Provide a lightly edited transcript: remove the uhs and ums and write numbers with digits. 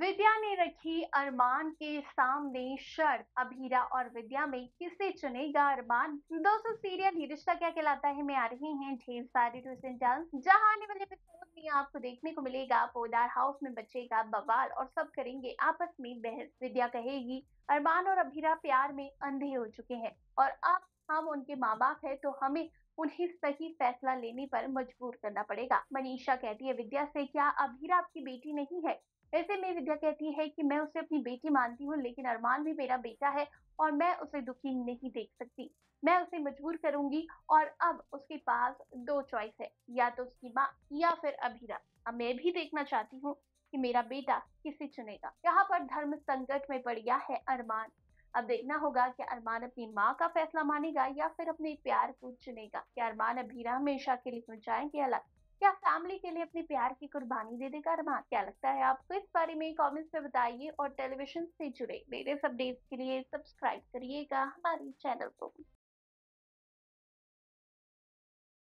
विद्या ने रखी अरमान के सामने शर्त, अभीरा और विद्या में किसे चुनेगा अरमान। दोस्तों, सीरियल ये रिश्ता क्या कहलाता है में आ रहे हैं ढेर सारे ट्विस्ट एंड टर्न्स, जहां आने वाले एपिसोड में आपको देखने को मिलेगा पोदार हाउस में बचेगा बवाल और सब करेंगे आपस में बहस। विद्या कहेगी अरमान और अभीरा प्यार में अंधे हो चुके हैं और अब हम उनके माँ बाप है तो हमें उन्हें सही फैसला लेने पर मजबूर करना पड़ेगा। मनीषा कहती है विद्या से, क्या अभीरा आपकी बेटी नहीं है? ऐसे में विद्या कहती है कि मैं उसे अपनी बेटी मानती हूँ, लेकिन अरमान भी मेरा बेटा है और मैं उसे दुखी नहीं देख सकती। मैं उसे मजबूर करूंगी और अब उसके पास दो चॉइस है, या तो उसकी माँ या फिर अभीरा। अब मैं भी देखना चाहती हूँ कि मेरा बेटा किसे चुनेगा। यहाँ पर धर्म संकट में पड़ गया है अरमान। अब देखना होगा कि अरमान अपनी माँ का फैसला मानेगा या फिर अपने प्यार को चुनेगा। क्या अरमान अभीरा हमेशा के लिए पहुंचाएंगे अलग? क्या फैमिली के लिए अपने प्यार की कुर्बानी दे देगा अरमान? क्या लगता है आपको इस बारे में? कमेंट्स में बताइए और टेलीविजन से जुड़े लेटेस्ट अपडेट्स के लिए सब्सक्राइब करिएगा हमारे चैनल को।